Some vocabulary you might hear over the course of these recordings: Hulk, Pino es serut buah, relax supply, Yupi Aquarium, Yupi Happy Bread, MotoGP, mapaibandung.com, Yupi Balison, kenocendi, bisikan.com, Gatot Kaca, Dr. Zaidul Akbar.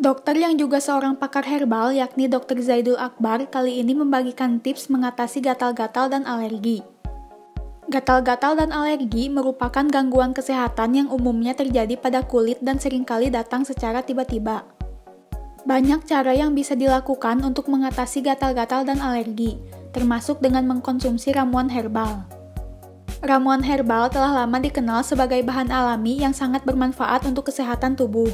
Dokter yang juga seorang pakar herbal yakni Dr. Zaidul Akbar kali ini membagikan tips mengatasi gatal-gatal dan alergi. Gatal-gatal dan alergi merupakan gangguan kesehatan yang umumnya terjadi pada kulit dan seringkali datang secara tiba-tiba. Banyak cara yang bisa dilakukan untuk mengatasi gatal-gatal dan alergi, termasuk dengan mengkonsumsi ramuan herbal. Ramuan herbal telah lama dikenal sebagai bahan alami yang sangat bermanfaat untuk kesehatan tubuh.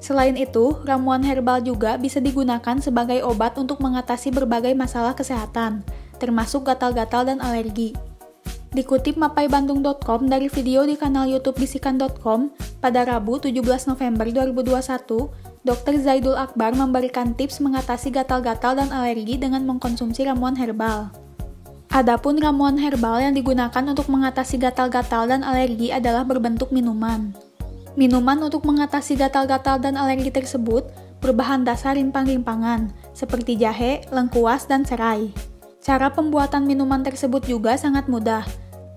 Selain itu, ramuan herbal juga bisa digunakan sebagai obat untuk mengatasi berbagai masalah kesehatan, termasuk gatal-gatal dan alergi. Dikutip mapaibandung.com dari video di kanal YouTube bisikan.com, pada Rabu 17 November 2021, Dr. Zaidul Akbar memberikan tips mengatasi gatal-gatal dan alergi dengan mengkonsumsi ramuan herbal. Adapun ramuan herbal yang digunakan untuk mengatasi gatal-gatal dan alergi adalah berbentuk minuman. Minuman untuk mengatasi gatal-gatal dan alergi tersebut berbahan dasar rimpang-rimpangan, seperti jahe, lengkuas, dan serai. Cara pembuatan minuman tersebut juga sangat mudah.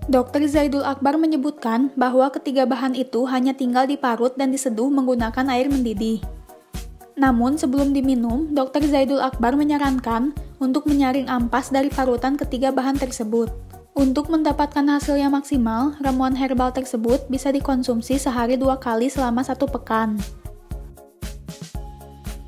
Dr. Zaidul Akbar menyebutkan bahwa ketiga bahan itu hanya tinggal diparut dan diseduh menggunakan air mendidih. Namun sebelum diminum, Dr. Zaidul Akbar menyarankan untuk menyaring ampas dari parutan ketiga bahan tersebut. Untuk mendapatkan hasil yang maksimal, ramuan herbal tersebut bisa dikonsumsi sehari 2 kali selama 1 pekan.